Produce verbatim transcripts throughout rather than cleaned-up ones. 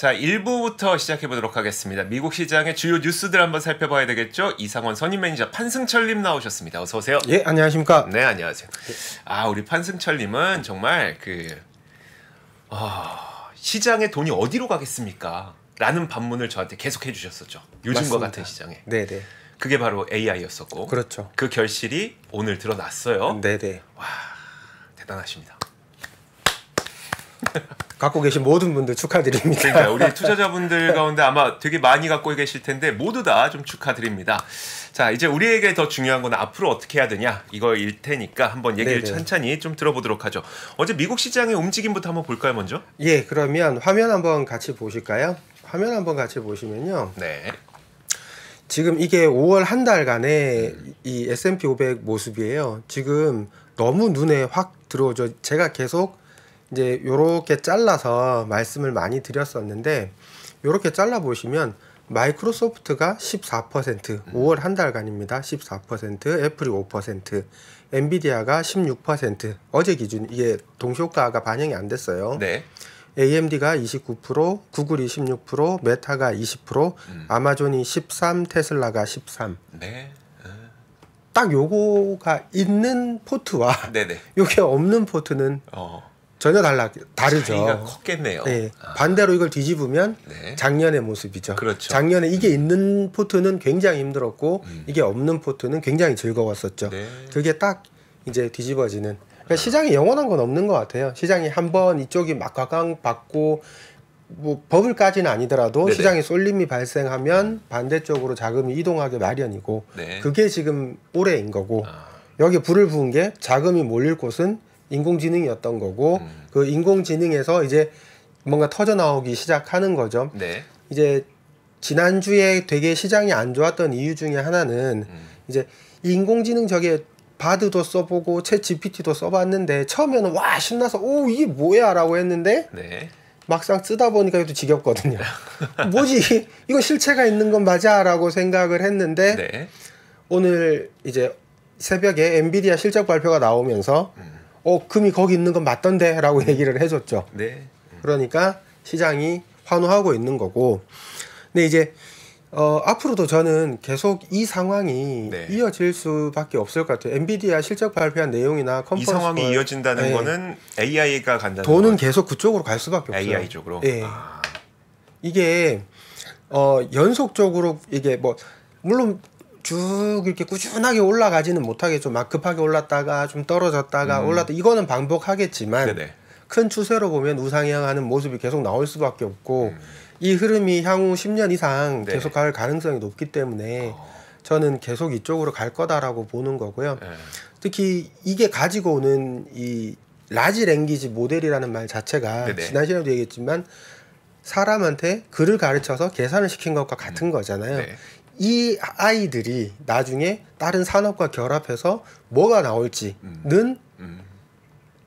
자, 일 부부터 시작해보도록 하겠습니다. 미국 시장의 주요 뉴스들 한번 살펴봐야 되겠죠? 이상원 선임 매니저 판승철님 나오셨습니다. 어서 오세요. 예, 안녕하십니까? 네, 안녕하세요. 아, 우리 판승철님은 정말 그 어, 시장의 돈이 어디로 가겠습니까? 라는 반문을 저한테 계속 해주셨었죠. 요즘과 같은 시장에. 네네. 그게 바로 에이아이였었고. 그렇죠. 그 결실이 오늘 드러났어요. 네네. 와, 대단하십니다. 갖고 계신 모든 분들 축하드립니다. 그러니까 우리 투자자분들 가운데 아마 되게 많이 갖고 계실 텐데 모두 다 좀 축하드립니다. 자, 이제 우리에게 더 중요한 건 앞으로 어떻게 해야 되냐 이거일 테니까 한번 얘기를 네네. 천천히 좀 들어보도록 하죠. 어제 미국 시장의 움직임부터 한번 볼까요, 먼저? 예, 그러면 화면 한번 같이 보실까요? 화면 한번 같이 보시면요. 네. 지금 이게 오월 한 달간의 음. 이 에스 앤 피 오백 모습이에요. 지금 너무 눈에 확 들어오죠. 제가 계속 이제 요렇게 잘라서 말씀을 많이 드렸었는데 요렇게 잘라 보시면 마이크로소프트가 십사 퍼센트 음. 오월 한 달간입니다. 십사 퍼센트, 애플이 오 퍼센트, 엔비디아가 십육 퍼센트. 어제 기준 이게 동시효과가 반영이 안 됐어요. 네. 에이엠디가 이십구 퍼센트, 구글이 십육 퍼센트, 메타가 이십 퍼센트, 음. 아마존이 십삼 퍼센트, 테슬라가 십삼 퍼센트. 네. 딱 요거가 있는 포트와 네네. 요게 없는 포트는 어. 전혀 달라 다르죠. 차이가 컸겠네요. 네. 아. 반대로 이걸 뒤집으면 네. 작년의 모습이죠. 그렇죠. 작년에 이게 음. 있는 포트는 굉장히 힘들었고 음. 이게 없는 포트는 굉장히 즐거웠었죠. 네. 그게 딱 이제 뒤집어지는. 그러니까 아. 시장이 영원한 건 없는 것 같아요. 시장이 한번 이쪽이 막 각광받고 뭐 버블까지는 아니더라도 네네. 시장에 쏠림이 발생하면 음. 반대쪽으로 자금이 이동하기 마련이고 네. 그게 지금 올해인 거고 아. 여기 불을 부은 게 자금이 몰릴 곳은 인공지능이었던 거고 음. 그 인공지능에서 이제 뭔가 터져나오기 시작하는 거죠. 네. 이제 지난주에 되게 시장이 안 좋았던 이유 중에 하나는 음. 이제 인공지능 저게 바드도 써보고 챗 지피티도 써봤는데 처음에는 와 신나서 오 이게 뭐야 라고 했는데 네. 막상 쓰다 보니까 이것도 지겹거든요. 뭐지 이거 실체가 있는 건 맞아 라고 생각을 했는데 네. 오늘 이제 새벽에 엔비디아 실적 발표가 나오면서 음. 어, 금이 거기 있는 건 맞던데 라고 얘기를 해줬죠. 네. 그러니까 시장이 환호하고 있는 거고 근데 이제 어, 앞으로도 저는 계속 이 상황이 네. 이어질 수밖에 없을 것 같아요. 엔비디아 실적 발표한 내용이나 컨퍼런스 이 상황이 걸, 이어진다는 네. 거는 에이아이가 간다는 돈은 거죠. 계속 그쪽으로 갈 수밖에 에이아이 없어요. 에이아이 쪽으로? 네. 아. 이게 어, 연속적으로 이게 뭐 물론 쭉 이렇게 꾸준하게 올라가지는 못하겠죠. 막 급하게 올랐다가 좀 떨어졌다가 음. 올랐다 이거는 반복하겠지만 네네. 큰 추세로 보면 우상향하는 모습이 계속 나올 수밖에 없고 음. 이 흐름이 향후 십 년 이상 네. 계속 갈 가능성이 높기 때문에 어. 저는 계속 이쪽으로 갈 거다라고 보는 거고요. 네. 특히 이게 가지고 오는 이 라지 랭귀지 모델이라는 말 자체가 네네. 지난 시간에도 얘기했지만 사람한테 글을 가르쳐서 계산을 시킨 것과 같은 음. 거잖아요. 네. 이 아이들이 나중에 다른 산업과 결합해서 뭐가 나올지는 음. 음.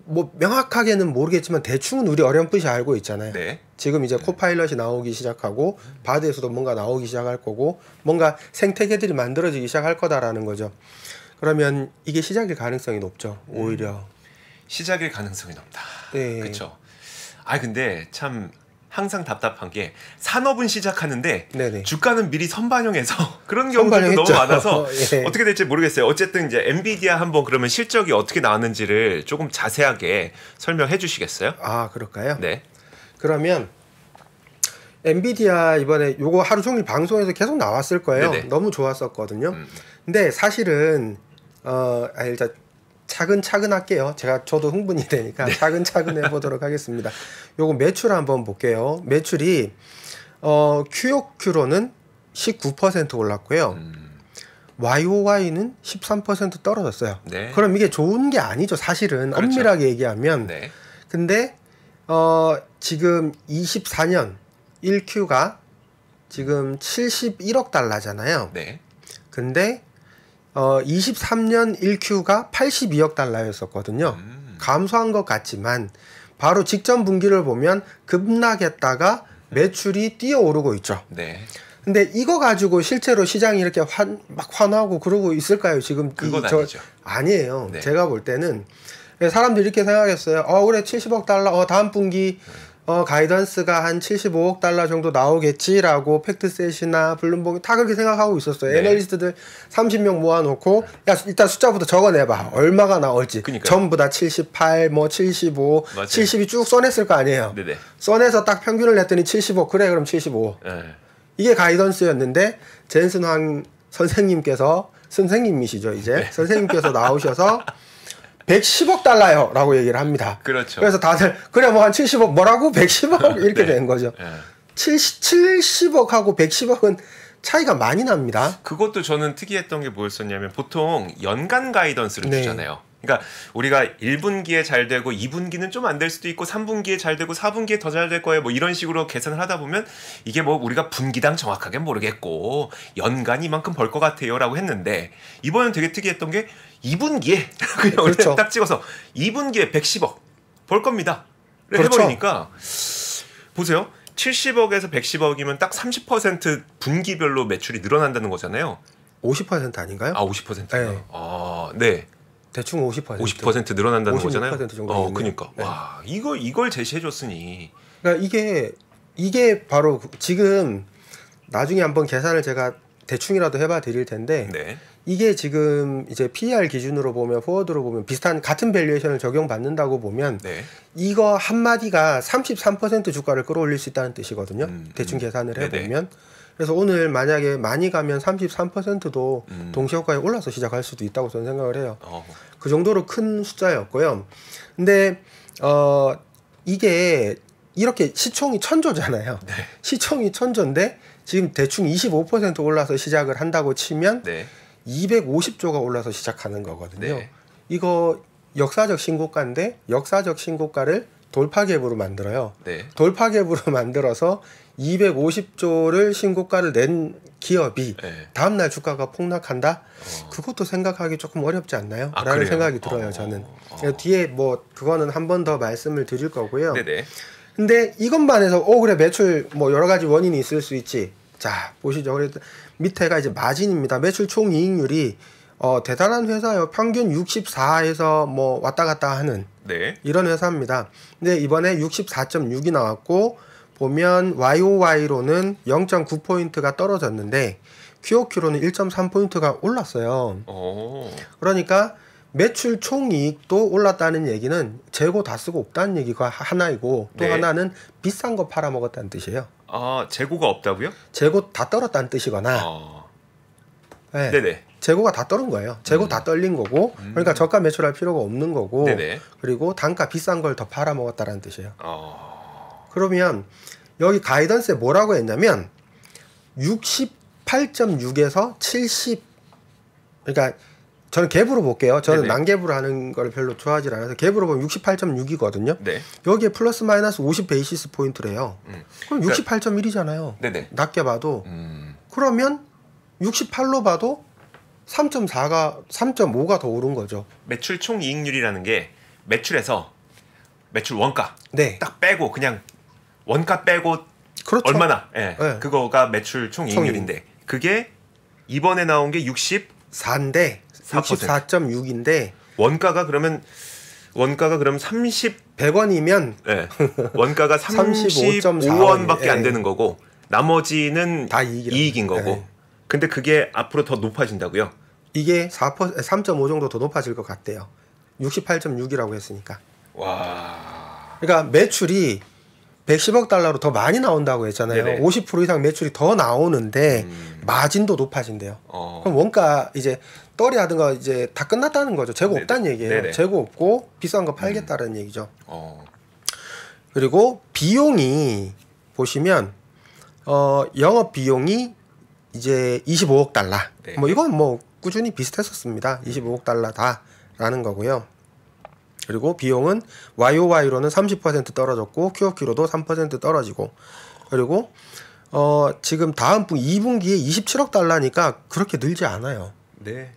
뭐 명확하게는 모르겠지만 대충은 우리 어렴풋이 알고 있잖아요. 네. 지금 이제 네. 코파일럿이 나오기 시작하고 바드에서도 뭔가 나오기 시작할 거고 뭔가 생태계들이 만들어지기 시작할 거다라는 거죠. 그러면 이게 시작일 가능성이 높죠. 오히려. 음. 시작일 가능성이 높다. 네. 그렇죠. 아 근데 참... 항상 답답한 게 산업은 시작하는데 네네. 주가는 미리 선반영해서 그런 경우들도 너무 많아서 예. 어떻게 될지 모르겠어요. 어쨌든 이제 엔비디아 한번 그러면 실적이 어떻게 나왔는지를 조금 자세하게 설명해 주시겠어요? 아 그럴까요? 네. 그러면 엔비디아 이번에 요거 하루 종일 방송에서 계속 나왔을 거예요. 네네. 너무 좋았었거든요. 음. 근데 사실은 어 아, 일단 차근차근 할게요. 제가 저도 흥분이 되니까 네. 차근차근 해보도록 하겠습니다. 요거 매출 한번 볼게요. 매출이 어, 큐 오 큐로는 십구 퍼센트 올랐고요. 음. 와이 오 와이는 십삼 퍼센트 떨어졌어요. 네. 그럼 이게 좋은 게 아니죠. 사실은 그렇죠. 엄밀하게 얘기하면. 네. 근데 어, 지금 이십사 년 일 큐가 지금 칠십일억 달러잖아요. 네. 근데 어, 이십삼 년 일 큐가 팔십이억 달러였었거든요. 음. 감소한 것 같지만 바로 직전 분기를 보면 급락했다가 매출이 뛰어오르고 있죠. 네. 근데 이거 가지고 실제로 시장이 이렇게 환, 막 환호하고 그러고 있을까요? 지금 그건 이, 저, 아니죠. 아니에요. 네. 제가 볼 때는 사람들이 이렇게 생각했어요. 어 그래 칠십억 달러 어 다음 분기 음. 어, 가이던스가 한 칠십오억 달러 정도 나오겠지라고 팩트셋이나 블룸버그 다 그렇게 생각하고 있었어요. 네. 애널리스트들 삼십 명 모아놓고 야 일단 숫자부터 적어내봐. 얼마가 나올지. 그러니까요. 전부 다 칠십팔, 뭐 칠십오, 맞아요. 칠십이 쭉 써냈을 거 아니에요. 네네. 써내서 딱 평균을 냈더니 칠십오. 그래 그럼 칠십오. 네. 이게 가이던스였는데 젠슨황 선생님께서 선생님이시죠 이제. 네. 선생님께서 나오셔서 백십억 달러요 라고 얘기를 합니다. 그렇죠. 그래서 다들 그래 뭐 한 칠십억 뭐라고 백십억 이렇게 네. 된 거죠. 네. 칠십, 칠십억하고 백십억은 차이가 많이 납니다. 그것도 저는 특이했던 게 뭐였었냐면 보통 연간 가이던스를 네. 주잖아요. 그러니까 우리가 일 분기에 잘 되고 이 분기는 좀 안 될 수도 있고 삼 분기에 잘 되고 사 분기에 더 잘 될 거예요. 뭐 이런 식으로 계산을 하다 보면 이게 뭐 우리가 분기당 정확하게 모르겠고 연간 이만큼 벌 것 같아요 라고 했는데 이번엔 되게 특이했던 게 이 분기에 그냥 그렇죠. 딱 찍어서 이 분기에 백십억 벌 겁니다. 그렇죠. 해버리니까 보세요. 칠십억에서 백십억이면 딱 삼십 퍼센트 분기별로 매출이 늘어난다는 거잖아요. 오십 퍼센트 아닌가요? 아 오십 퍼센트요? 네. 아, 네. 대충 오십 퍼센트. 오십 퍼센트 늘어난다는 거잖아요. 오십육 퍼센트 정도. 어, 그러니까. 네. 와, 이거 이걸 제시해 줬으니. 그러니까 이게 이게 바로 지금 나중에 한번 계산을 제가 대충이라도 해봐 드릴 텐데. 네. 이게 지금 이제 피 이 알 기준으로 보면 포워드로 보면 비슷한 같은 밸류에이션을 적용받는다고 보면 네. 이거 한 마디가 삼십삼 퍼센트 주가를 끌어올릴 수 있다는 뜻이거든요. 음, 대충 음. 계산을 해 보면. 그래서 오늘 만약에 많이 가면 삼십삼 퍼센트도 음. 동시효과에 올라서 시작할 수도 있다고 저는 생각을 해요. 어. 그 정도로 큰 숫자였고요. 근데 어 이게 이렇게 시총이 천조잖아요. 네. 시총이 천조인데 지금 대충 이십오 퍼센트 올라서 시작을 한다고 치면 네. 이백오십조가 올라서 시작하는 거거든요. 네. 이거 역사적 신고가인데 역사적 신고가를 돌파갭으로 만들어요. 네. 돌파갭으로 만들어서 이백오십조를 신고가를 낸 기업이 네. 다음날 주가가 폭락한다? 어. 그것도 생각하기 조금 어렵지 않나요? 아, 라는 그래요? 생각이 들어요. 어. 저는 어. 뒤에 뭐 그거는 한 번 더 말씀을 드릴 거고요. 네네. 근데 이것만 해서 오 그래 매출 뭐 여러 가지 원인이 있을 수 있지. 자 보시죠. 그래서 밑에가 이제 마진입니다. 매출 총이익률이 어, 대단한 회사예요. 평균 육십사에서 뭐 왔다 갔다 하는 네. 이런 회사입니다. 근데 이번에 육십사 점 육이 나왔고 보면 와이 오 와이로는 영 점 구 포인트가 떨어졌는데 큐 오 큐로는 일 점 삼 포인트가 올랐어요. 오. 그러니까 매출 총이익도 올랐다는 얘기는 재고 다 쓰고 없다는 얘기가 하나이고 또 네. 하나는 비싼 거 팔아먹었다는 뜻이에요. 아, 재고가 없다고요? 재고 다 떨었다는 뜻이거나 아. 네. 네네. 재고가 다 떨은 거예요. 재고 음. 다 떨린 거고 음. 그러니까 저가 매출할 필요가 없는 거고 네네. 그리고 단가 비싼 걸 더 팔아먹었다는 뜻이에요. 어... 그러면 여기 가이던스에 뭐라고 했냐면 육십팔 점 육에서 칠십 그러니까 저는 갭으로 볼게요. 저는 네네. 난갭으로 하는 걸 별로 좋아하지 않아서 갭으로 보면 육십팔 점 육이거든요. 네. 여기에 플러스 마이너스 오십 베이시스 포인트래요. 음. 그럼 그러니까... 육십팔 점 일이잖아요. 네네. 낮게 봐도 음... 그러면 육십팔로 봐도 삼 점 사가, 삼 점 오가 더 오른 거죠. 매출 총 이익률이라는 게 매출에서 매출 원가 네. 딱 빼고 그냥 원가 빼고 그렇죠. 얼마나 예. 네. 그거가 매출 총 이익률인데 총이익. 그게 이번에 나온 게 육십사인데 육십사 점 육인데 원가가 그러면 원가가 그럼 삼십 백 원이면 네. 원가가 삼십오 점 사 원밖에 네. 안 되는 거고 나머지는 다 이익이라고. 이익인 거고 네. 근데 그게 앞으로 더 높아진다고요? 이게 사 퍼센트, 삼 점 오 정도 더 높아질 것 같대요. 육십팔 점 육이라고 했으니까. 와. 그러니까 매출이 백십억 달러로 더 많이 나온다고 했잖아요. 네네. 오십 퍼센트 이상 매출이 더 나오는데 음. 마진도 높아진대요. 어. 그럼 원가 이제 떨이 하든가 이제 다 끝났다는 거죠. 재고 네네. 없다는 얘기예요. 네네. 재고 없고 비싼 거 팔겠다는 음. 얘기죠. 어. 그리고 비용이 보시면 어, 영업 비용이 이제 이십오억 달러. 네. 뭐 이건 뭐 꾸준히 비슷했었습니다. 이십오억 달러 다라는 거고요. 그리고 비용은 와이 오 와이로는 삼십 퍼센트 떨어졌고 큐 오 큐로도 삼 퍼센트 떨어지고 그리고 어 지금 다음 이 분기에 이십칠억 달러니까 그렇게 늘지 않아요. 네.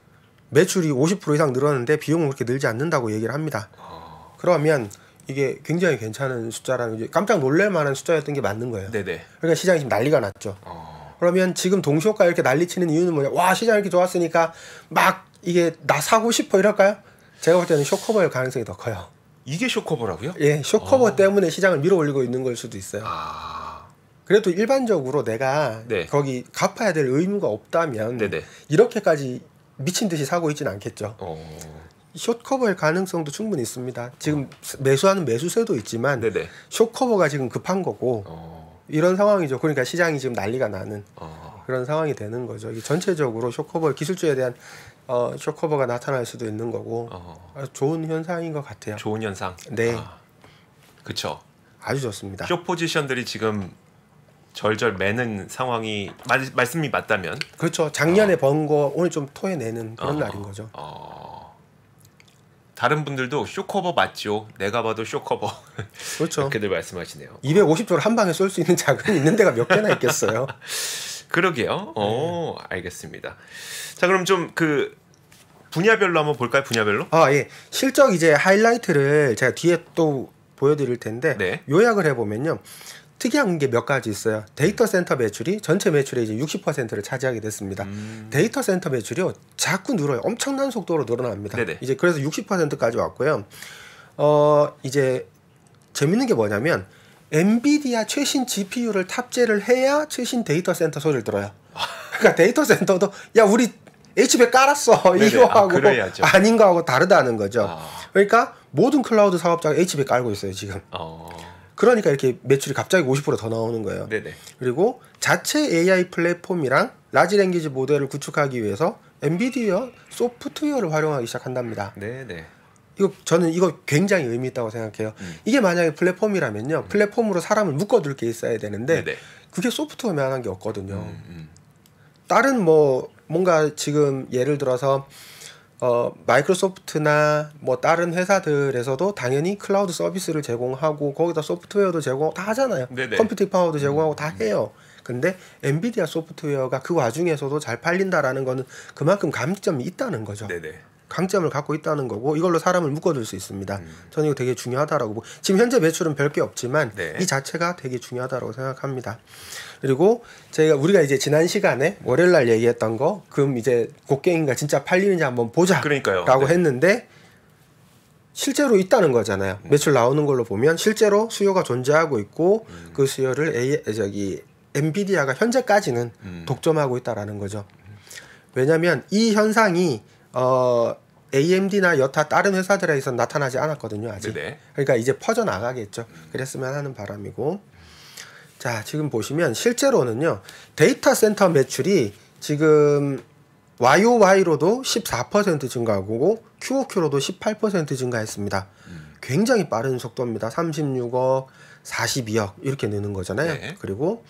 매출이 오십 퍼센트 이상 늘었는데 비용은 그렇게 늘지 않는다고 얘기를 합니다. 어... 그러면 이게 굉장히 괜찮은 숫자라는 게 깜짝 놀랄 만한 숫자였던 게 맞는 거예요. 네네. 그러니까 시장이 지금 난리가 났죠. 어... 그러면 지금 동시효과 이렇게 난리치는 이유는 뭐냐? 와 시장 이렇게 좋았으니까 막 이게 나 사고 싶어 이럴까요? 제가 볼 때는 쇼커버일 가능성이 더 커요. 이게 숏커버라고요? 예, 숏커버 아. 때문에 시장을 밀어올리고 있는 걸 수도 있어요. 아. 그래도 일반적으로 내가 네. 거기 갚아야 될 의무가 없다면 네네. 이렇게까지 미친 듯이 사고 있지는 않겠죠. 어. 숏커버일 가능성도 충분히 있습니다. 지금 어. 매수하는 매수세도 있지만 네네. 숏커버가 지금 급한 거고 어. 이런 상황이죠. 그러니까 시장이 지금 난리가 나는 어. 그런 상황이 되는 거죠. 이게 전체적으로 숏커버 기술주에 대한 어, 숏커버가 나타날 수도 있는 거고 어. 좋은 현상인 것 같아요. 좋은 현상? 네. 아. 그쵸. 아주 좋습니다. 숏 포지션들이 지금 절절 매는 상황이 마, 말씀이 맞다면 그렇죠. 작년에 어. 번 거 오늘 좀 토해내는 그런 어. 날인 거죠. 어. 다른 분들도 숏커버 맞죠. 내가 봐도 숏커버. 그렇죠. 그렇게들 말씀하시네요. 이백오십 조를 한 방에 쏠 수 있는 자금이 있는 데가 몇 개나 있겠어요. 그러게요. 어, 네. 알겠습니다. 자, 그럼 좀 그 분야별로 한번 볼까요? 분야별로? 아, 예. 실적 이제 하이라이트를 제가 뒤에 또 보여드릴 텐데 네. 요약을 해보면요. 특이한 게 몇 가지 있어요. 데이터 센터 매출이 전체 매출의 이제 육십 퍼센트를 차지하게 됐습니다. 음. 데이터 센터 매출이요. 자꾸 늘어요. 엄청난 속도로 늘어납니다. 네네. 이제 그래서 육십 퍼센트까지 왔고요. 어, 이제 재밌는 게 뭐냐면 엔비디아 최신 지피유를 탑재를 해야 최신 데이터 센터 소리를 들어요. 그러니까 데이터 센터도 야, 우리 에이치백 깔았어. 네네. 이거하고 아, 아닌 거하고 다르다는 거죠. 아. 그러니까 모든 클라우드 사업자가 에이치백 깔고 있어요, 지금. 어. 그러니까 이렇게 매출이 갑자기 오십 퍼센트 더 나오는 거예요. 네네. 그리고 자체 에이아이 플랫폼이랑 라지 랭귀지 모델을 구축하기 위해서 엔비디아 소프트웨어를 활용하기 시작한답니다. 네네. 이거 저는 이거 굉장히 의미 있다고 생각해요. 음. 이게 만약에 플랫폼이라면요. 음. 플랫폼으로 사람을 묶어둘 게 있어야 되는데 네네. 그게 소프트웨어만 한 게 없거든요. 음, 음. 다른 뭐 뭔가 지금 예를 들어서 어, 마이크로소프트나 뭐 다른 회사들에서도 당연히 클라우드 서비스를 제공하고 거기다 소프트웨어도 제공 다 하잖아요. 네네. 컴퓨팅 파워도 제공하고 음. 다 해요. 근데 엔비디아 소프트웨어가 그 와중에서도 잘 팔린다라는 거는 그만큼 강점이 있다는 거죠. 네네. 강점을 갖고 있다는 거고 이걸로 사람을 묶어둘 수 있습니다. 음. 저는 이거 되게 중요하다라고 보고 지금 현재 매출은 별게 없지만 네. 이 자체가 되게 중요하다고 생각합니다. 그리고 저희가 우리가 이제 지난 시간에 월요일 날 얘기했던 거 그럼 이제 곡괭이가 진짜 팔리는지 한번 보자. 그러니까요. 라고 네. 했는데 실제로 있다는 거잖아요. 음. 매출 나오는 걸로 보면 실제로 수요가 존재하고 있고 음. 그 수요를 에이, 저기 엔비디아가 현재까지는 음. 독점하고 있다라는 거죠. 왜냐하면 이 현상이 어, 에이엠디나 여타 다른 회사들에서 나타나지 않았거든요, 아직. 네네. 그러니까 이제 퍼져나가겠죠. 그랬으면 하는 바람이고. 자, 지금 보시면 실제로는요. 데이터 센터 매출이 지금 와이오와이로도 십사 퍼센트 증가하고 큐오큐로도 십팔 퍼센트 증가했습니다. 음. 굉장히 빠른 속도입니다. 삼십육억, 사십이억 이렇게 느는 거잖아요. 네. 그리고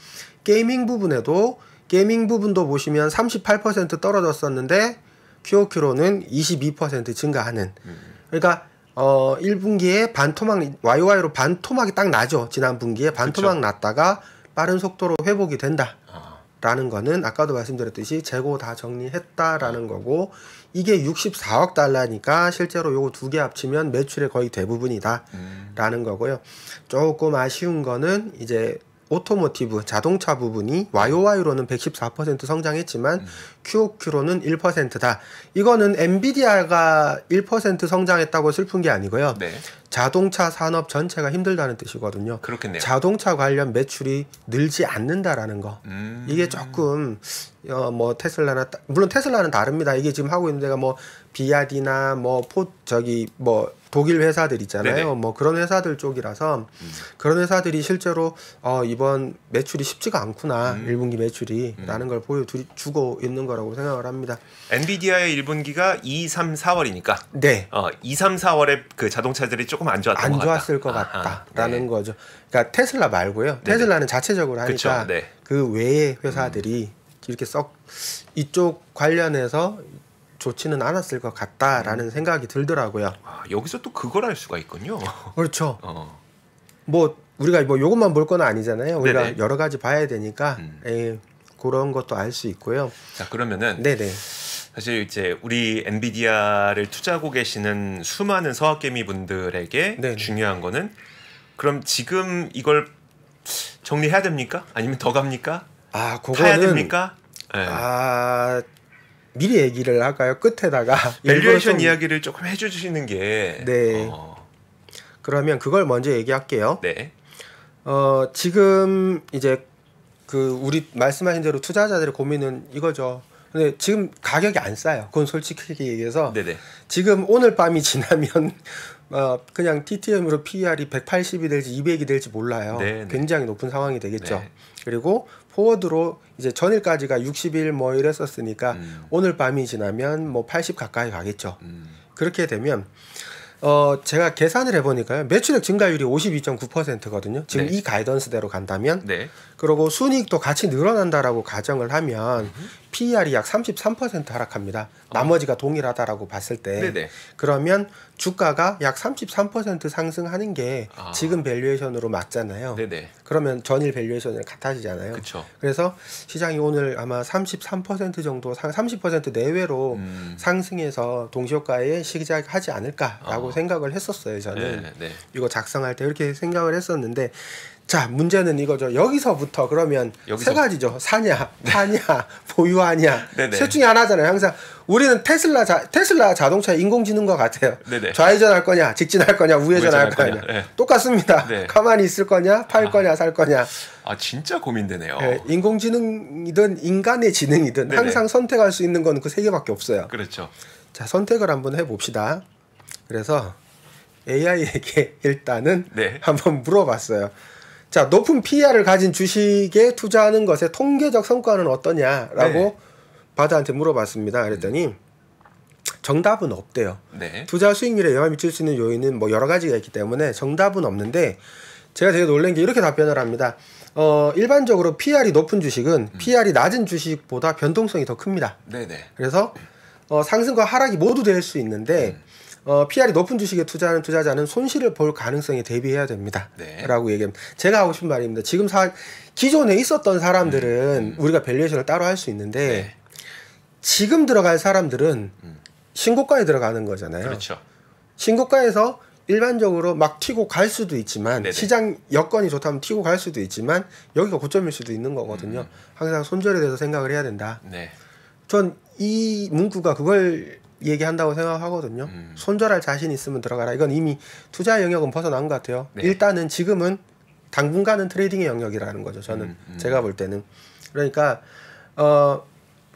게이밍 부분에도 게이밍 부분도 보시면 삼십팔 퍼센트 떨어졌었는데 큐오큐로는 이십이 퍼센트 증가하는. 음. 그러니까 어 일 분기에 반토막 와이오와이로 반토막이 딱 나죠. 지난 분기에 반토막 그쵸. 났다가 빠른 속도로 회복이 된다. 아. 라는 거는 아까도 말씀드렸듯이 재고 다 정리했다라는 아. 거고 이게 육십사억 달러니까 실제로 요거 두 개 합치면 매출의 거의 대부분이다. 음. 라는 거고요. 조금 아쉬운 거는 이제 오토모티브 자동차 부분이 와이오와이로는 백십사 퍼센트 성장했지만 음. 큐오큐로는 일 퍼센트다. 이거는 엔비디아가 일 퍼센트 성장했다고 슬픈 게 아니고요. 네. 자동차 산업 전체가 힘들다는 뜻이거든요. 그렇겠네요. 자동차 관련 매출이 늘지 않는다라는 거. 음. 이게 조금 어, 뭐 테슬라나 물론 테슬라는 다릅니다. 이게 지금 하고 있는 데가 뭐 비아디나 뭐 포 저기 뭐 독일 회사들 있잖아요. 네네. 뭐 그런 회사들 쪽이라서 음. 그런 회사들이 실제로 어, 이번 매출이 쉽지가 않구나. 음. 일 분기 매출이 음. 라는 걸 보여주고 있는 거라고 생각을 합니다. 엔비디아의 일 분기가 이, 삼, 사월이니까 네. 어, 이, 삼, 사월에 그 자동차들이 조금 안 좋았던 안 것 같다. 안 좋았을 것 같다라는 네. 거죠. 그러니까 테슬라 말고요. 네네. 테슬라는 자체적으로 하니까 네. 그 외의 회사들이 음. 이렇게 썩 이쪽 관련해서 좋지는 않았을 것 같다라는 음. 생각이 들더라고요. 아, 여기서 또 그걸 알 수가 있군요. 그렇죠. 어. 뭐 우리가 뭐 요것만 볼 건 아니잖아요. 우리가 네네. 여러 가지 봐야 되니까 음. 에이, 그런 것도 알 수 있고요. 자, 그러면은 네네. 사실 이제 우리 엔비디아를 투자하고 계시는 수많은 서학개미 분들에게 네네. 중요한 거는 그럼 지금 이걸 정리해야 됩니까? 아니면 더 갑니까? 아, 그거는 타야 됩니까? 네. 아. 미리 얘기를 할까요? 끝에다가 밸류에이션 이야기를 조금 해주시는 게 네. 어. 그러면 그걸 먼저 얘기할게요. 네. 어, 지금 이제 그 우리 말씀하신 대로 투자자들의 고민은 이거죠. 근데 지금 가격이 안 싸요. 그건 솔직히 얘기해서. 네네. 지금 오늘 밤이 지나면 어, 그냥 티티엠으로 피이알이 백팔십이 될지 이백이 될지 몰라요. 네네. 굉장히 높은 상황이 되겠죠. 네. 그리고 포워드로 이제 전일까지가 육십 일 뭐 이랬었으니까 음. 오늘 밤이 지나면 뭐 팔십 가까이 가겠죠. 음. 그렇게 되면 어 제가 계산을 해보니까요, 매출액 증가율이 오십이 점 구 퍼센트거든요 지금. 네. 이 가이던스대로 간다면. 네. 그리고 순이익도 같이 늘어난다라고 가정을 하면 음. 피이알이 약 삼십삼 퍼센트 하락합니다. 어. 나머지가 동일하다라고 봤을 때. 네네. 그러면 주가가 약 삼십삼 퍼센트 상승하는 게 아. 지금 밸류에이션으로 맞잖아요. 네네. 그러면 전일 밸류에이션을 같아지잖아요. 그쵸. 그래서 시장이 오늘 아마 삼십삼 퍼센트 정도, 삼십 퍼센트 내외로 음. 상승해서 동시효과에 시작하지 않을까라고 어. 생각을 했었어요 저는. 네, 네. 이거 작성할 때 이렇게 생각을 했었는데, 자 문제는 이거죠. 여기서부터 그러면 여기서... 세 가지죠. 사냐, 파냐, 보유하냐. 네, 네. 셋 중에 하나잖아요. 항상 우리는 테슬라 자, 테슬라 자동차 인공지능과 같아요. 네, 네. 좌회전할 거냐, 직진할 거냐, 우회전할, 우회전할 거냐. 거냐. 네. 똑같습니다. 네. 가만히 있을 거냐, 팔 아. 거냐, 살 거냐. 아 진짜 고민되네요. 네. 인공지능이든 인간의 지능이든 네, 항상 네. 선택할 수 있는 건 그 세 개밖에 없어요. 그렇죠. 자 선택을 한번 해봅시다. 그래서 에이아이에게 일단은 네. 한번 물어봤어요. 자, 높은 피이알을 가진 주식에 투자하는 것의 통계적 성과는 어떠냐라고 네. 바다한테 물어봤습니다. 그랬더니 음. 정답은 없대요. 네. 투자 수익률에 영향을 미칠 수 있는 요인은 뭐 여러 가지가 있기 때문에 정답은 없는데, 제가 되게 놀란 게 이렇게 답변을 합니다. 어, 일반적으로 피이알이 높은 주식은 음. 피이알이 낮은 주식보다 변동성이 더 큽니다. 네네. 그래서 어, 상승과 하락이 모두 될 수 있는데 음. 어, 피이알이 높은 주식에 투자하는 투자자는 손실을 볼 가능성에 대비해야 됩니다. 네. 라고 얘기합니다. 제가 하고 싶은 말입니다. 지금 사, 기존에 있었던 사람들은 음, 음. 우리가 밸류에이션을 따로 할 수 있는데 네. 지금 들어갈 사람들은 음. 신고가에 들어가는 거잖아요. 그렇죠. 신고가에서 일반적으로 막 튀고 갈 수도 있지만 네네. 시장 여건이 좋다면 튀고 갈 수도 있지만 여기가 고점일 수도 있는 거거든요. 음. 항상 손절에 대해서 생각을 해야 된다. 네. 전 이 문구가 그걸 얘기한다고 생각하거든요. 음. 손절할 자신 있으면 들어가라. 이건 이미 투자 영역은 벗어난 것 같아요. 네. 일단은 지금은 당분간은 트레이딩의 영역이라는 거죠. 저는 음, 음. 제가 볼 때는. 그러니까 어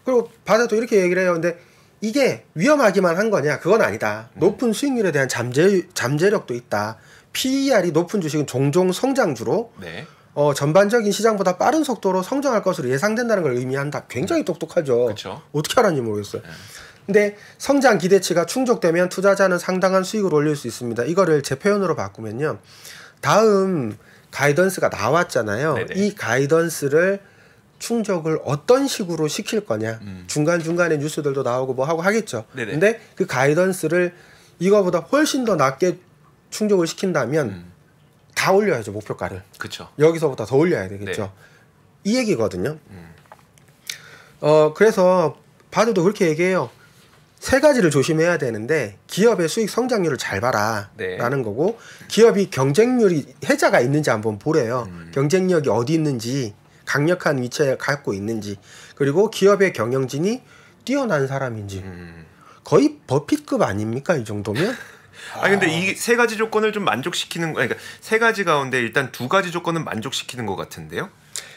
그리고 바다도 이렇게 얘기를 해요. 근데 이게 위험하기만 한 거냐? 그건 아니다. 음. 높은 수익률에 대한 잠재 잠재력도 있다. 피이알이 높은 주식은 종종 성장주로. 네. 어, 전반적인 시장보다 빠른 속도로 성장할 것으로 예상된다는 걸 의미한다. 굉장히 똑똑하죠. 그쵸? 어떻게 알았는지 모르겠어요. 네. 근데 성장 기대치가 충족되면 투자자는 상당한 수익을 올릴 수 있습니다. 이거를 제 표현으로 바꾸면요, 다음 가이던스가 나왔잖아요. 네네. 이 가이던스를 충족을 어떤 식으로 시킬 거냐. 음. 중간중간에 뉴스들도 나오고 뭐 하고 하겠죠. 네네. 근데 그 가이던스를 이거보다 훨씬 더 낮게 충족을 시킨다면 음. 다 올려야죠, 목표가를. 그쵸. 여기서보다 더 올려야 되겠죠. 네. 이 얘기거든요. 음. 어, 그래서 바드도 그렇게 얘기해요. 세 가지를 조심해야 되는데, 기업의 수익 성장률을 잘 봐라 네. 라는 거고, 기업이 경쟁률이 해자가 있는지 한번 보래요. 음. 경쟁력이 어디 있는지, 강력한 위치에 갖고 있는지, 그리고 기업의 경영진이 뛰어난 사람인지. 음. 거의 버핏급 아닙니까 이 정도면? 아 근데 이 세 가지 조건을 좀 만족시키는, 그러니까 세 가지 가운데 일단 두 가지 조건은 만족시키는 것 같은데요.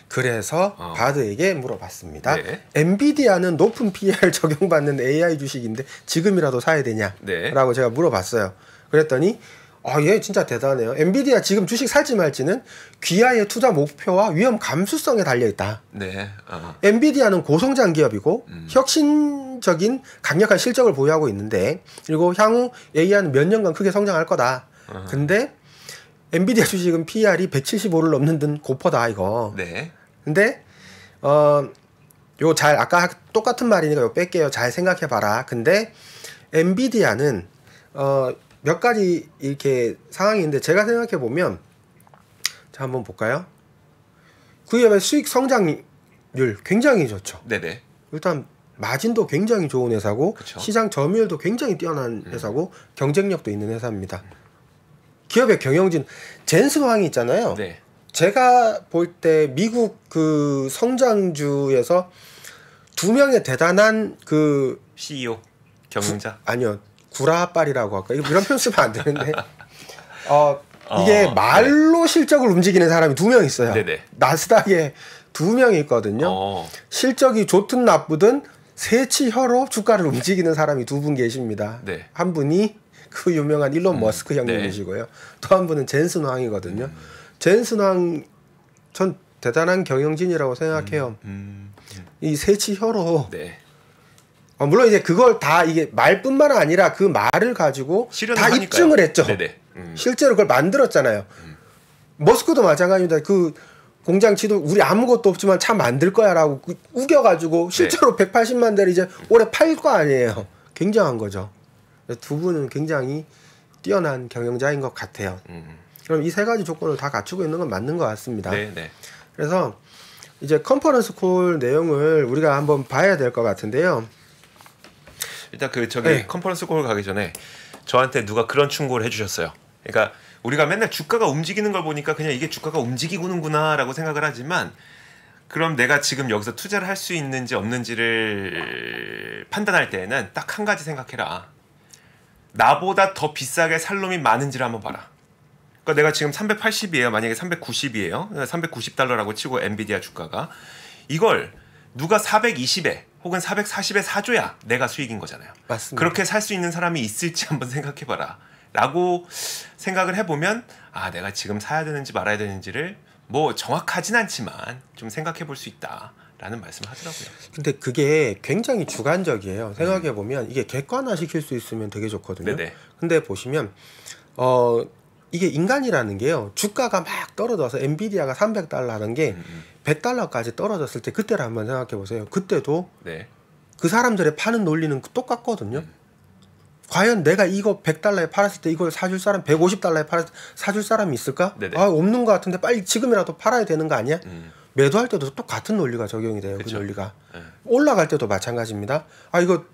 그래서 어. 바드에게 물어봤습니다. 네. 엔비디아는 높은 피이알 적용받는 에이아이 주식인데 지금이라도 사야 되냐? 네. 라고 제가 물어봤어요. 그랬더니 아, 얘 진짜 대단해요. 엔비디아 지금 주식 살지 말지는 귀하의 투자 목표와 위험 감수성에 달려있다. 네. 어. 엔비디아는 고성장 기업이고 음. 혁신적인 강력한 실적을 보유하고 있는데, 그리고 향후 에이아이는 몇 년간 크게 성장할 거다. 어. 근데 엔비디아 주식은 피이알이 백칠십오를 넘는 듯 고퍼다 이거. 네. 근데 어 요 잘 아까 똑같은 말이니까 요 뺄게요. 잘 생각해 봐라. 근데 엔비디아는 어 몇 가지 이렇게 상황이 있는데, 제가 생각해 보면 자 한번 볼까요? 그 기업의 수익 성장률 굉장히 좋죠. 네네. 일단 마진도 굉장히 좋은 회사고, 그쵸. 시장 점유율도 굉장히 뛰어난 회사고 음. 경쟁력도 있는 회사입니다. 음. 기업의 경영진 젠슨황이 있잖아요. 네. 제가 볼 때 미국 그 성장주에서 두 명의 대단한 그 씨이오 경영자 구, 아니요 구라빨이라고 할까, 이런 표현 쓰면 안 되는데 어, 이게 어, 말로 네. 실적을 움직이는 사람이 두 명 있어요. 네네. 나스닥에 두 명이 있거든요. 어. 실적이 좋든 나쁘든 세치혀로 주가를 움직이는 사람이 두 분 계십니다. 네. 한 분이 그 유명한 일론 음. 머스크 형님이시고요. 네. 또 한 분은 젠슨황이거든요. 음. 젠슨황 전 대단한 경영진이라고 생각해요. 음. 음. 이 세치혀로 네. 어, 물론 이제 그걸 다 이게 말뿐만 아니라 그 말을 가지고 다 하니까요. 입증을 했죠. 네네. 음. 실제로 그걸 만들었잖아요. 음. 머스크도 마찬가지입니다. 그 공장 지도 우리 아무것도 없지만 차 만들 거야 라고 우겨가지고 실제로 네. 백팔십만 대를 이제 올해 팔 거 아니에요. 굉장한 거죠. 두 분은 굉장히 뛰어난 경영자인 것 같아요. 음. 그럼 이 세 가지 조건을 다 갖추고 있는 건 맞는 것 같습니다. 네, 네. 그래서 이제 컨퍼런스 콜 내용을 우리가 한번 봐야 될 것 같은데요. 일단 그 저기 네. 컨퍼런스 콜 가기 전에 저한테 누가 그런 충고를 해주셨어요. 그러니까 우리가 맨날 주가가 움직이는 걸 보니까 그냥 이게 주가가 움직이고는구나 라고 생각을 하지만, 그럼 내가 지금 여기서 투자를 할 수 있는지 없는지를 판단할 때에는 딱 한 가지 생각해라. 나보다 더 비싸게 살 놈이 많은지를 한번 봐라. 그러니까 내가 지금 삼백팔십이에요. 만약에 삼백구십이에요. 삼백구십 달러라고 치고 엔비디아 주가가. 이걸 누가 사백이십에 혹은 사백사십에 사줘야 내가 수익인 거잖아요. 맞습니다. 그렇게 살 수 있는 사람이 있을지 한번 생각해봐라 라고 생각을 해보면, 아 내가 지금 사야 되는지 말아야 되는지를 뭐 정확하진 않지만 좀 생각해 볼 수 있다라는 말씀을 하더라고요. 근데 그게 굉장히 주관적이에요. 생각해보면 이게 객관화 시킬 수 있으면 되게 좋거든요. 네네. 근데 보시면 어 이게 인간이라는 게요, 주가가 막 떨어져서 엔비디아가 삼백 달러 하는 게 음. 백 달러까지 떨어졌을 때 그때를 한번 생각해 보세요. 그때도 네. 그 사람들의 파는 논리는 똑같거든요. 음. 과연 내가 이거 백 달러에 팔았을 때 이걸 사줄 사람, 백오십 달러에 팔았을 때 사줄 사람이 있을까? 네네. 아 없는 것 같은데 빨리 지금이라도 팔아야 되는 거 아니야? 음. 매도할 때도 똑같은 논리가 적용이 돼요. 그쵸? 그 논리가 네. 올라갈 때도 마찬가지입니다. 아 이거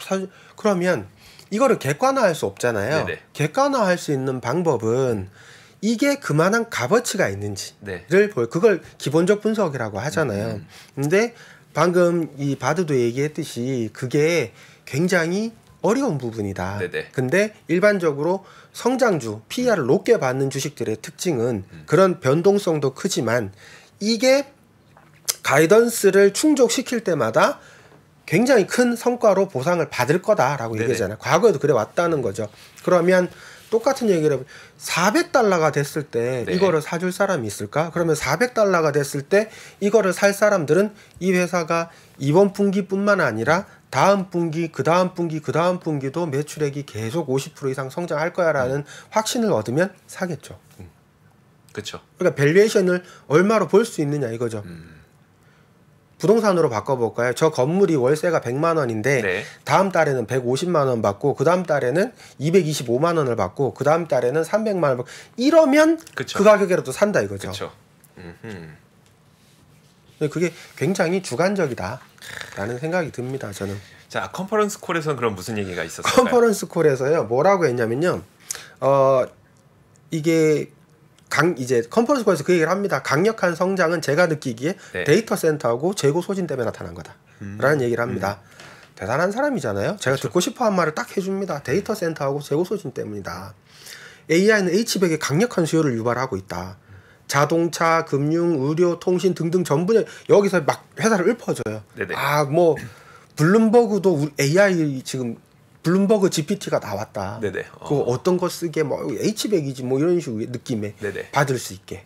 사 그러면 이거를 객관화할 수 없잖아요. 네네. 객관화할 수 있는 방법은 이게 그만한 값어치가 있는지를 네. 볼, 그걸 기본적 분석이라고 하잖아요. 음. 근데 방금 이 바드도 얘기했듯이 그게 굉장히 어려운 부분이다. 네네. 근데 일반적으로 성장주, 피이알을 높게 받는 주식들의 특징은 음. 그런 변동성도 크지만 이게 가이던스를 충족시킬 때마다 굉장히 큰 성과로 보상을 받을 거다라고 네네. 얘기하잖아요. 과거에도 그래 왔다는 거죠. 그러면 똑같은 얘기를 해보면 사백 달러가 됐을 때 네. 이거를 사줄 사람이 있을까? 그러면 사백 달러가 됐을 때 이거를 살 사람들은 이 회사가 이번 분기뿐만 아니라 다음 분기, 그 다음 분기, 그 다음 분기도 매출액이 계속 오십 퍼센트 이상 성장할 거야라는 음. 확신을 얻으면 사겠죠. 음. 그렇죠. 그러니까 밸류에이션을 얼마로 볼 수 있느냐 이거죠. 음. 부동산으로 바꿔볼까요? 저 건물이 월세가 백만 원인데 네. 다음 달에는 백오십만 원 받고 그 다음 달에는 이백이십오만 원을 받고 그 다음 달에는 삼백만 원 받고 이러면 그쵸. 그 가격에라도 산다 이거죠. 그쵸. 그게 굉장히 주관적이다라는 생각이 듭니다. 저는. 자 컨퍼런스 콜에서는 그럼 무슨 얘기가 있었을까요? 컨퍼런스 콜에서요. 뭐라고 했냐면요. 어 이게 강, 이제 컨퍼런스 콜에서 그 얘기를 합니다. 강력한 성장은 제가 느끼기에 네. 데이터 센터하고 재고 소진 때문에 나타난 거다 음. 라는 얘기를 합니다. 음. 대단한 사람이잖아요. 제가 그렇죠. 듣고 싶어 한 말을 딱 해줍니다. 데이터 센터하고 재고 소진 때문이다. 에이아이는 에이치백에 강력한 수요를 유발하고 있다. 자동차, 금융, 의료, 통신 등등 전부 여기서 막 회사를 읊어줘요. 아, 뭐 블룸버그도 에이아이 지금 블룸버그 지피티가 나왔다. 네네. 어. 그 어떤 거 쓰게 뭐 에이치백이지 뭐 이런 식으로 느낌에 네네. 받을 수 있게.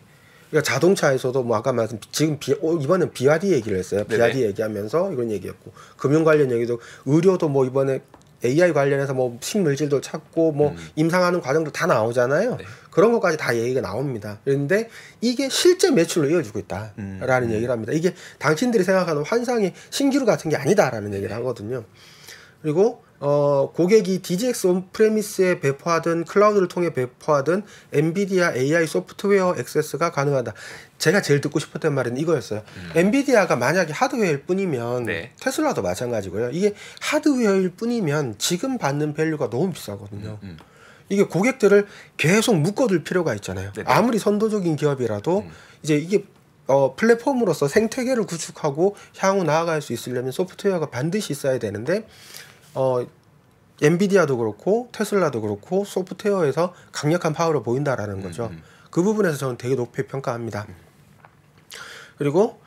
그러니까 자동차에서도 뭐 아까 말씀 지금 비, 어, 이번엔 비아디 얘기를 했어요. 비아디 얘기하면서 이런 얘기였고 금융 관련 얘기도 의료도 뭐 이번에 에이아이 관련해서 뭐 식물질도 찾고 뭐 음. 임상하는 과정도 다 나오잖아요. 네. 그런 것까지 다 얘기가 나옵니다. 그런데 이게 실제 매출로 이어지고 있다라는 음. 얘기를 합니다. 이게 당신들이 생각하는 환상의 신기루 같은 게 아니다라는 얘기를 하거든요. 그리고 어, 고객이 디지엑스 온프레미스에 배포하든 클라우드를 통해 배포하든 엔비디아 에이아이 소프트웨어 액세스가 가능하다. 제가 제일 듣고 싶었던 말은 이거였어요. 음. 엔비디아가 만약에 하드웨어일 뿐이면 네. 테슬라도 마찬가지고요. 이게 하드웨어일 뿐이면 지금 받는 밸류가 너무 비싸거든요. 음. 이게 고객들을 계속 묶어둘 필요가 있잖아요. 네네. 아무리 선도적인 기업이라도 음. 이제 이게 어, 플랫폼으로서 생태계를 구축하고 향후 나아갈 수 있으려면 소프트웨어가 반드시 있어야 되는데 어 엔비디아도 그렇고 테슬라도 그렇고 소프트웨어에서 강력한 파워를 보인다라는 거죠. 음, 음. 그 부분에서 저는 되게 높이 평가합니다. 음. 그리고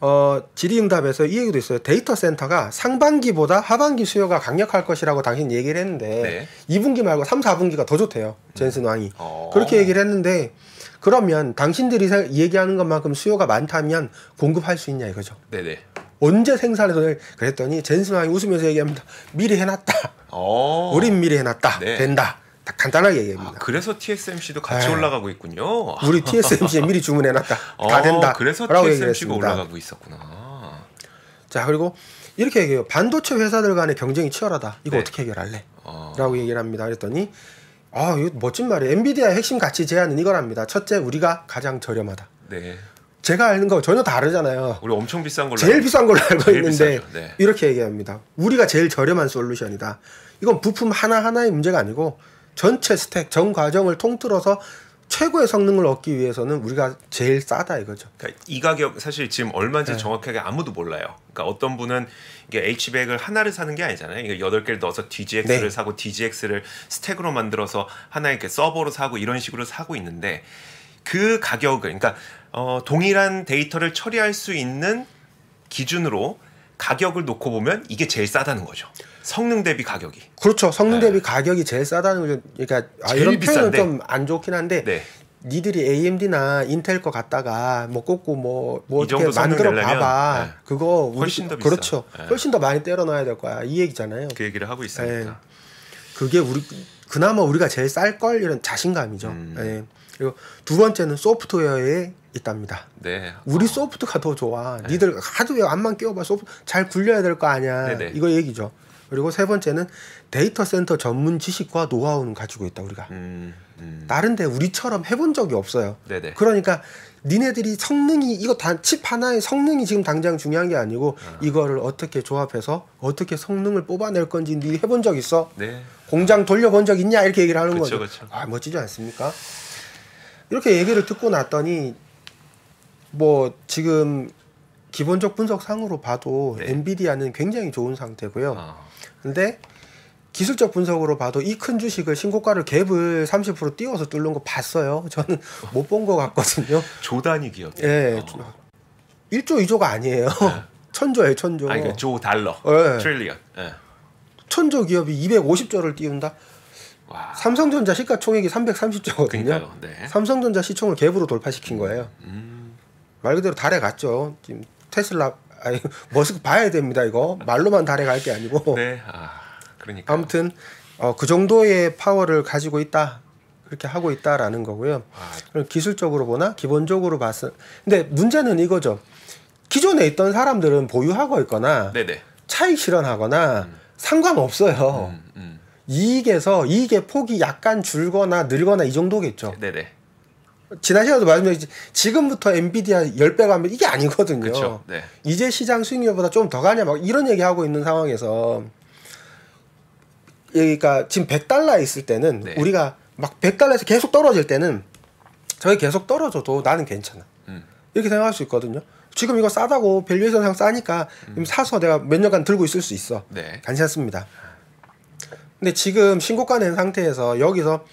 어, 질의응답에서 이 얘기도 있어요. 데이터 센터가 상반기보다 하반기 수요가 강력할 것이라고 당신 얘기를 했는데 네. 이 분기 말고 삼, 사 분기가 더 좋대요. 젠슨 왕이. 어. 그렇게 얘기를 했는데 그러면 당신들이 얘기하는 것만큼 수요가 많다면 공급할 수 있냐 이거죠. 네네. 언제 생산해서 그랬더니 젠슨 왕이 웃으면서 얘기합니다. 미리 해놨다. 어. 우린 미리 해놨다. 네. 된다. 간단하게 얘기합니다. 아, 그래서 티에스엠씨도 같이 에이. 올라가고 있군요. 우리 티에스엠씨에 미리 주문해놨다. 어, 다 된다. 그래서 티에스엠씨가 올라가고 있었구나. 자, 그리고 이렇게 얘기해요. 반도체 회사들 간의 경쟁이 치열하다. 이거 네. 어떻게 해결할래? 어. 라고 얘기를 합니다. 그랬더니 아, 이거 멋진 말이에요. 엔비디아의 핵심 가치 제안은 이거랍니다. 첫째, 우리가 가장 저렴하다. 네. 제가 아는 거 전혀 다르잖아요. 우리 엄청 비싼 걸로 제일 비싼 걸로 알고 있는데 네. 이렇게 얘기합니다. 우리가 제일 저렴한 솔루션이다. 이건 부품 하나하나의 문제가 아니고 전체 스택, 전 과정을 통틀어서 최고의 성능을 얻기 위해서는 우리가 제일 싸다 이거죠. 그러니까 이 가격 사실 지금 얼마인지 네. 정확하게 아무도 몰라요. 그러니까 어떤 분은 이게 H백을 하나를 사는 게 아니잖아요. 이게 여덟 개를 넣어서 디지엑스를 네. 사고 디지엑스를 스택으로 만들어서 하나 이렇게 서버로 사고 이런 식으로 사고 있는데 그 가격을 그러니까 어, 동일한 데이터를 처리할 수 있는 기준으로 가격을 놓고 보면 이게 제일 싸다는 거죠. 성능 대비 가격이. 그렇죠. 성능 대비 네. 가격이 제일 싸다는 거죠. 그러니까 아, 이런 표현은 좀 안 좋긴 한데 네. 니들이 에이엠디나 인텔 거 갖다가 뭐 꽂고 뭐 뭐 이렇게 만들어 봐봐. 네. 그거 우리, 훨씬 더 비싸. 그렇죠. 네. 훨씬 더 많이 때려 넣어야 될 거야. 이 얘기잖아요. 그 얘기를 하고 있으니까. 네. 그게 우리 그나마 우리가 제일 쌀 걸 이런 자신감이죠. 음. 네. 그리고 두 번째는 소프트웨어에 있답니다. 네. 우리 어. 소프트가 더 좋아. 네. 니들 하드웨어 암만 끼워봐. 소프트 잘 굴려야 될 거 아니야. 네네. 이거 얘기죠. 그리고 세 번째는 데이터 센터 전문 지식과 노하우는 가지고 있다 우리가. 음, 음. 다른데 우리처럼 해본 적이 없어요. 네네. 그러니까 니네들이 성능이 이거 단 칩 하나의 성능이 지금 당장 중요한 게 아니고 아. 이거를 어떻게 조합해서 어떻게 성능을 뽑아낼 건지 니 해본 적 있어? 네. 공장 돌려본 적 있냐? 이렇게 얘기를 하는 그쵸, 거죠. 그쵸. 아, 멋지지 않습니까? 이렇게 얘기를 듣고 났더니 뭐 지금 기본적 분석상으로 봐도 네. 엔비디아는 굉장히 좋은 상태고요. 아. 근데 기술적 분석으로 봐도 이 큰 주식을 신고가를 갭을 삼십 퍼센트 띄워서 뚫는 거 봤어요. 저는 못 본 거 같거든요. 조단위 기업. 예. 어. 일조, 이조가 아니에요. 네. 천조예요, 천조. 아니, 그러니까 조 달러. 네. 트릴리언. 네. 천조 기업이 이백오십조를 띄운다. 와. 삼성전자 시가총액이 삼백삼십조거든요. 그러니까요. 네. 삼성전자 시총을 갭으로 돌파시킨 거예요. 음. 말 그대로 달에 갔죠. 지금 테슬라 아니, 머스크 봐야 됩니다. 이거 말로만 달에 갈 게 아니고. 네. 아, 그러니까. 아무튼 어, 그 정도의 파워를 가지고 있다. 그렇게 하고 있다라는 거고요. 와. 기술적으로 보나 기본적으로 봤을. 근데 문제는 이거죠. 기존에 있던 사람들은 보유하고 있거나 네네. 차익 실현하거나 음. 상관없어요. 음, 음. 이익에서 이익의 폭이 약간 줄거나 늘거나 이 정도겠죠. 네네. 지난 시간에도 말씀드렸지 지금부터 엔비디아 십 배 가면 이게 아니거든요. 그쵸, 네. 이제 시장 수익률보다 좀 더 가냐 막 이런 얘기하고 있는 상황에서 그러니까 지금 백 달러에 있을 때는 네. 우리가 막 백 달러에서 계속 떨어질 때는 저게 계속 떨어져도 나는 괜찮아. 음. 이렇게 생각할 수 있거든요. 지금 이거 싸다고 밸류에이션상 싸니까 음. 사서 내가 몇 년간 들고 있을 수 있어. 네. 괜찮습니다. 근데 지금 신고가 낸 상태에서 여기서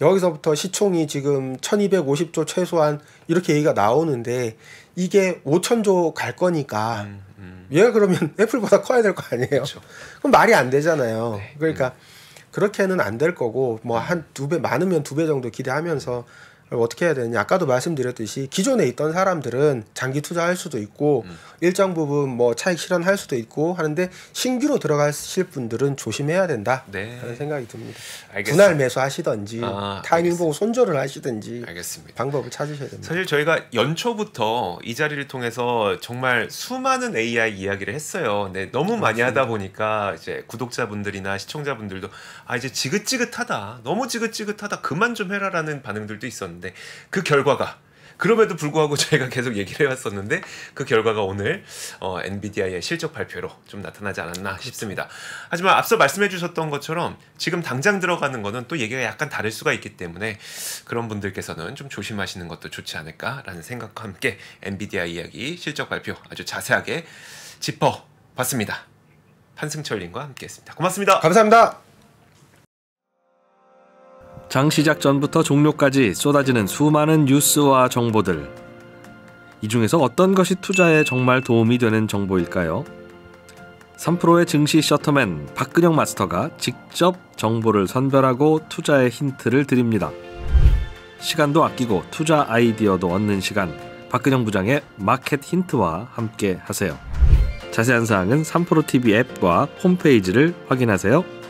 여기서부터 시총이 지금 천이백오십조 최소한 이렇게 얘기가 나오는데 이게 오천조 갈 거니까 음, 음. 얘가 그러면 애플보다 커야 될 거 아니에요. 그렇죠. 그럼 말이 안 되잖아요. 네, 그러니까 음. 그렇게는 안 될 거고 뭐 한 두 배 많으면 두 배 정도 기대하면서 어떻게 해야 되느냐. 아까도 말씀드렸듯이 기존에 있던 사람들은 장기 투자할 수도 있고 음. 일정 부분 뭐 차익 실현할 수도 있고 하는데 신규로 들어가실 분들은 조심해야 된다. 네. 하는 생각이 듭니다. 알겠습니다. 분할 매수하시든지 아, 타이밍 보고 손절을 하시든지 알겠습니다. 방법을 찾으셔야 됩니다. 사실 저희가 연초부터 이 자리를 통해서 정말 수많은 에이아이 이야기를 했어요. 근데 너무 많이 맞습니다. 하다 보니까 이제 구독자분들이나 시청자분들도 아 이제 지긋지긋하다. 너무 지긋지긋하다. 그만 좀 해라라는 반응들도 있었는데 그 결과가 그럼에도 불구하고 저희가 계속 얘기를 해왔었는데 그 결과가 오늘 어, 엔비디아의 실적 발표로 좀 나타나지 않았나 싶습니다. 하지만 앞서 말씀해 주셨던 것처럼 지금 당장 들어가는 거는 또 얘기가 약간 다를 수가 있기 때문에 그런 분들께서는 좀 조심하시는 것도 좋지 않을까라는 생각과 함께 엔비디아 이야기 실적 발표 아주 자세하게 짚어봤습니다. 판승철님과 함께했습니다. 고맙습니다. 감사합니다. 장 시작 전부터 종료까지 쏟아지는 수많은 뉴스와 정보들. 이 중에서 어떤 것이 투자에 정말 도움이 되는 정보일까요? 삼 프로의 증시 셔터맨 박근영 마스터가 직접 정보를 선별하고 투자의 힌트를 드립니다. 시간도 아끼고 투자 아이디어도 얻는 시간, 박근영 부장의 마켓 힌트와 함께 하세요. 자세한 사항은 삼 프로 티비 앱과 홈페이지를 확인하세요.